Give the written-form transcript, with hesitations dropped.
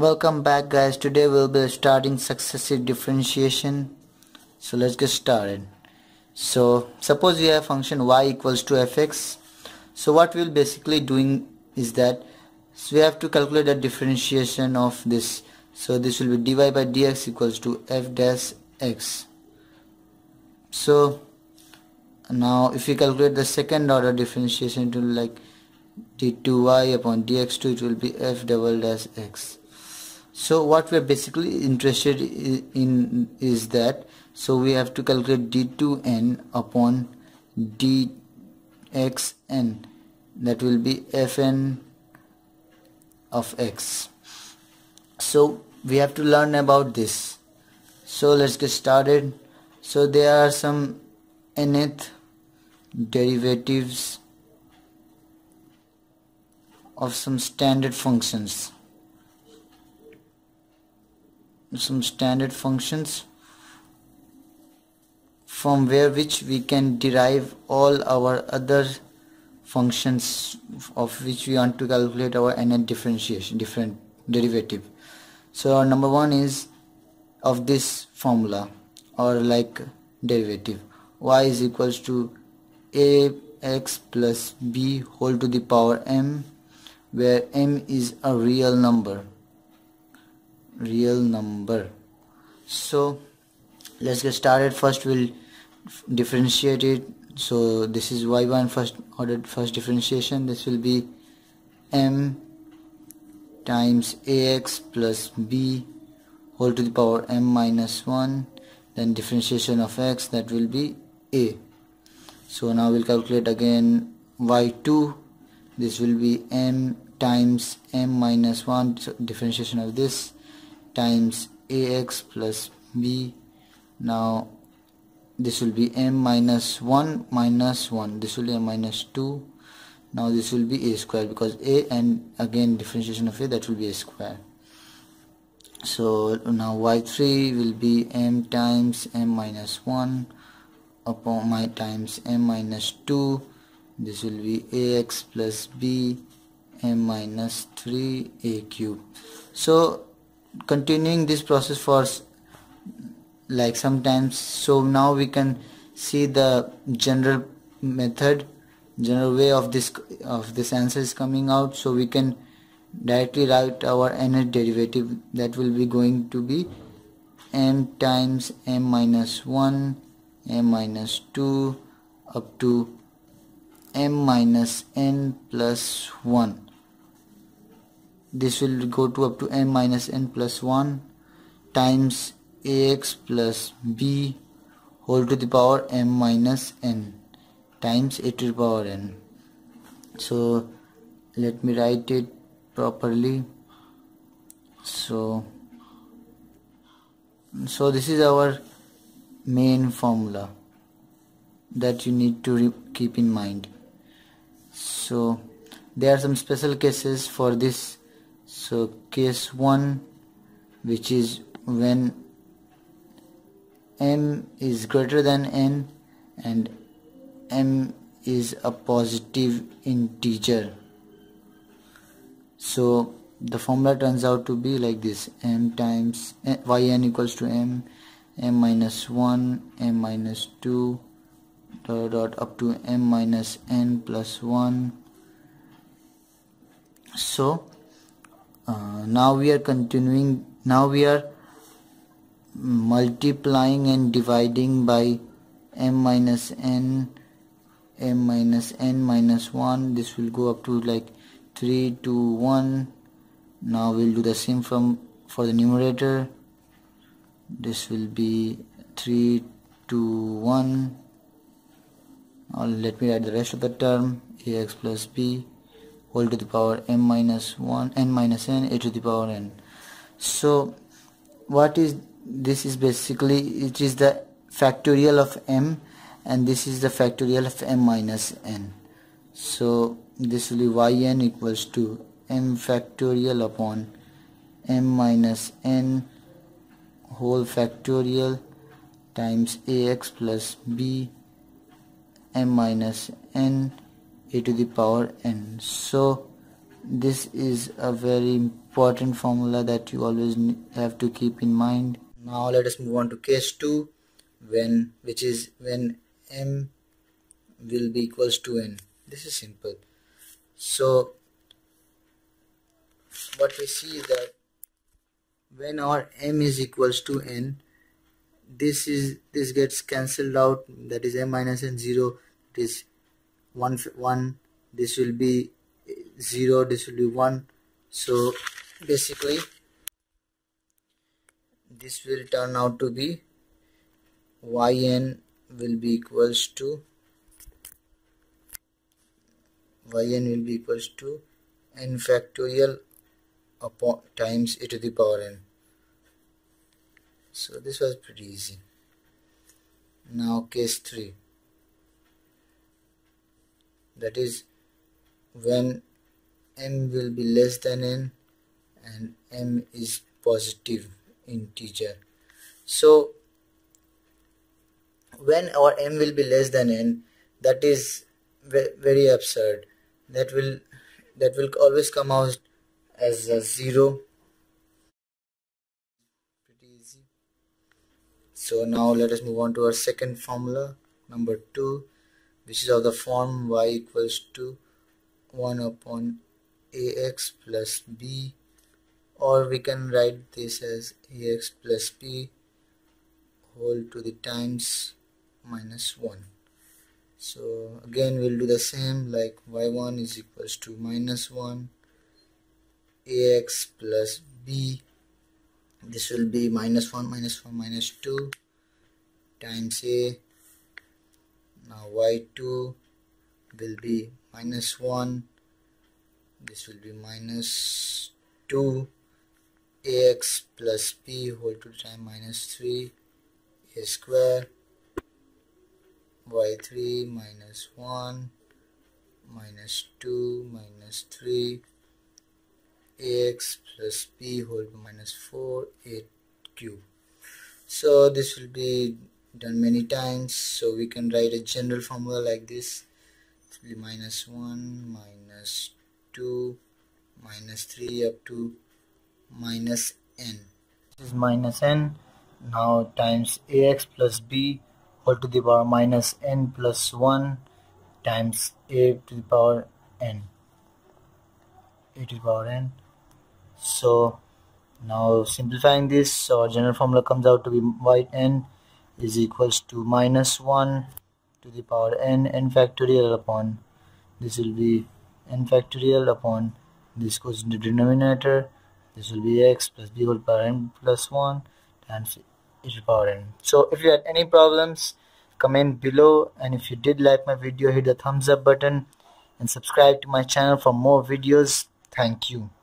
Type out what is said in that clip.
Welcome back, guys. Today we'll be starting successive differentiation. So let's get started. So suppose we have function y equals to fx. So what we'll basically doing is that we have to calculate the differentiation of this. So this will be dy by dx equals to f dash x. So now if we calculate the second order differentiation, it will like d2y upon dx2, it will be f double dash x. So what we are basically interested in is that, so we have to calculate d2n upon dxn, that will be fn of x. So we have to learn about this. So let's get started. So there are some nth derivatives of some standard functions from where which we can derive all our other functions of which we want to calculate our nth different derivative. So our number one is of this formula or like derivative, y is equals to ax plus b whole to the power m, where m is a real number. So let's get started. First we'll differentiate it. So this is y1, first differentiation. This will be m times ax plus b whole to the power m minus 1, then differentiation of x, that will be a. So now we'll calculate again y2. This will be m times m minus 1, so differentiation of this, times ax plus b. Now this will be m minus 1, this will be m minus 2. Now this will be a square, because a, and again differentiation of a, that will be a square. So now y3 will be m times m minus 1 upon my times m minus 2. This will be ax plus b m minus 3 a cube. So continuing this process for like sometimes. So now we can see the general method, general way of this answer is coming out. So we can directly write our nth derivative, that will be going to be m times m minus 1 m minus 2 up to m minus n plus 1. This will go to up to m minus n plus 1 times ax plus b whole to the power m minus n times a to the power n. So let me write it properly. So this is our main formula that you need to keep in mind. So there are some special cases for this. So case 1, which is when m is greater than n and m is a positive integer. So the formula turns out to be like this: m times yn equals to m, m minus 1, m minus 2 dot up to m minus n plus 1. So now we are continuing. Now we are multiplying and dividing by m minus n minus 1. This will go up to like 3 to 1. Now we'll do the same for the numerator. This will be 3 to 1. Now let me write the rest of the term: ax plus b whole to the power m minus 1 n minus n a to the power n. So what is this is basically, it is the factorial of m, and this is the factorial of m minus n. So this will be yn equals to m factorial upon m minus n whole factorial times ax plus b m minus n a to the power n. So This is a very important formula that you always have to keep in mind. Now let us move on to case 2, which is when m will be equals to n. This is simple. So what we see is that when our m is equals to n, this gets cancelled out, that is m minus n 0, it is 1, this will be 0, this will be 1. So basically this will turn out to be yn will be equals to n factorial upon times e to the power n. So this was pretty easy. Now case 3, that is when m will be less than n and m is positive integer. So when our m will be less than n, that is very absurd. That will always come out as a 0. Pretty easy. So now let us move on to our second formula, number 2, which is of the form y equals to 1 upon ax plus b, or we can write this as ax plus b whole to the times minus 1. So again we'll do the same, like y1 is equals to minus 1, ax plus b, this will be minus 2 times a. Now y2 will be minus 1, this will be minus 2, ax plus b whole to the time minus 3 a square, y3 minus 1 minus 2 minus 3 ax plus b whole to minus 4 a cube. So this will be done many times, so we can write a general formula like this. It will be minus 1 minus 2 minus 3 up to minus n. This is minus n, now times ax plus b whole to the power minus n plus 1 times a to the power n. So now simplifying this, so our general formula comes out to be yn is equals to minus 1 to the power n factorial upon, this will be n factorial upon, this goes into denominator, this will be x plus b whole power n plus 1 times e to the power n. So if you had any problems, comment below, and if you did like my video, hit the thumbs up button and subscribe to my channel for more videos. Thank you.